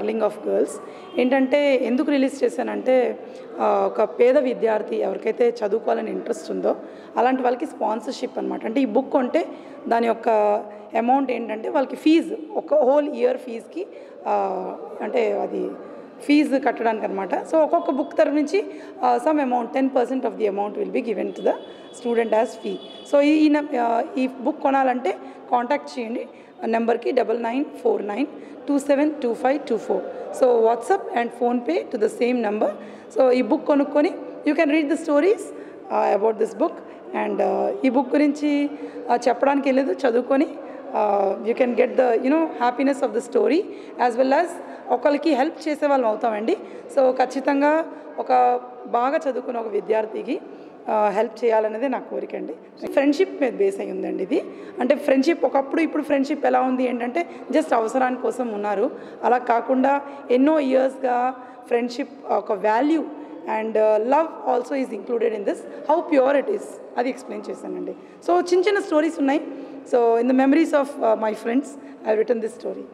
Darling of girls ఏంటంటే ఎందుకు release చేశానంటే ఒక పేద విద్యార్థి ఎవరికైతే చదువుకోవాలని ఇంట్రెస్ట్ ఉందో అలాంటి వాళ్ళకి స్పాన్సర్షిప్ అన్నమాట. అంటే ఈ బుక్ కొంటే దాని యొక్క అమౌంట్ ఏంటంటే వాళ్ళకి ఫీజు ఒక హోల్ ఇయర్ ఫీజుకి అంటే అది ఫీజు కట్టడానికి అన్నమాట. సో ఒక్కొక్క బుక్ తరఫు నుంచి some amount 10% of the amount will be given to the student as fee. So ఈ బుక్ కొనాలంటే కాంటాక్ట్ చేయండి నెంబర్కి 9949272524. So WhatsApp and PhonePe to the same number. So ఈ బుక్ కొనుక్కొని you can read the stories about this book and ఈ book గురించి చెప్పడానికి వెళ్ళదు, చదువుకొని you can get the you know happiness of the story as well as ఒకరికి help చేసేవాళ్ళం అవుతామండి. సో ఖచ్చితంగా ఒక బాగా చదువుకున్న ఒక విద్యార్థికి హెల్ప్ చేయాలనేది నా కోరిక అండి. ఫ్రెండ్షిప్ మీద బేస్ అయి ఉందండి ఇది. అంటే ఫ్రెండ్షిప్ ఒకప్పుడు ఇప్పుడు ఫ్రెండ్షిప్ ఎలా ఉంది ఏంటంటే జస్ట్ అవసరాని కోసం ఉన్నారు, అలా కాకుండా ఎన్నో ఇయర్స్గా ఫ్రెండ్షిప్ ఒక value and love also is included in this, how pure it is అది ఎక్స్ప్లెయిన్ చేశానండి. సో చిన్న చిన్న స్టోరీస్ ఉన్నాయి. So in the memories of my friends, I have written this story.